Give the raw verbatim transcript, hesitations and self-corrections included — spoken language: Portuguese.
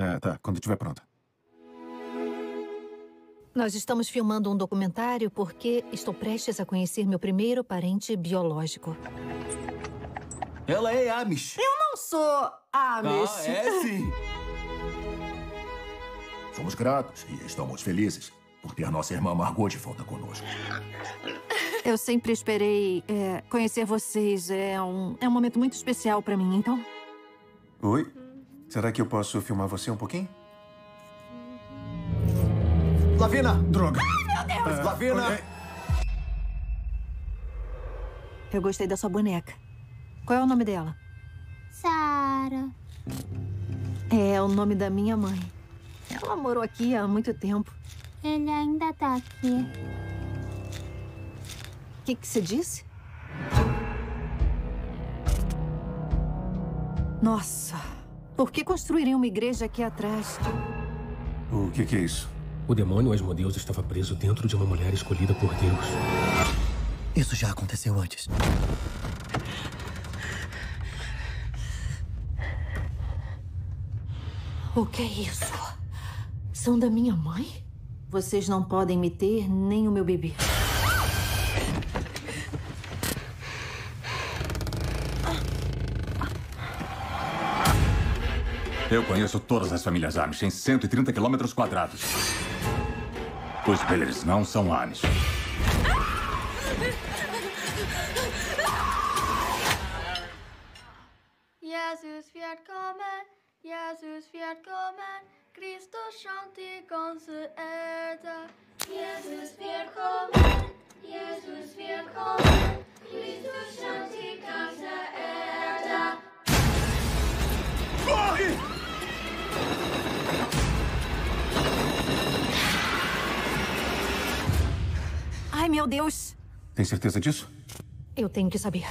É, tá. Quando estiver pronta. Nós estamos filmando um documentário porque estou prestes a conhecer meu primeiro parente biológico. Ela é Amish. Eu não sou Amish. Ah, é sim. Somos gratos e estamos felizes por ter nossa irmã Margot de volta conosco. Eu sempre esperei é, conhecer vocês. É um, é um momento muito especial pra mim, então. Oi? Será que eu posso filmar você um pouquinho? Lavina! Droga! Ai, meu Deus! Uh, Lavina! Onde... Eu gostei da sua boneca. Qual é o nome dela? Sara. É o nome da minha mãe. Ela morou aqui há muito tempo. Ele ainda tá aqui. O que que você disse? Nossa, por que construiriam uma igreja aqui atrás? O que que é isso? O demônio Asmodeus estava preso dentro de uma mulher escolhida por Deus. Isso já aconteceu antes. O que é isso? São da minha mãe? Vocês não podem me ter nem o meu bebê. Eu conheço todas as famílias Amish em cento e trinta quilômetros quadrados. Os Bellers não são Amish. Jesus wird kommen, Jesus wird kommen, Christus schon die ganze Erde. Jesus wird kommen, Jesus wird kommen, Christus schon die ganze Erde. Corre! Ai, meu Deus! Tem certeza disso? Eu tenho que saber.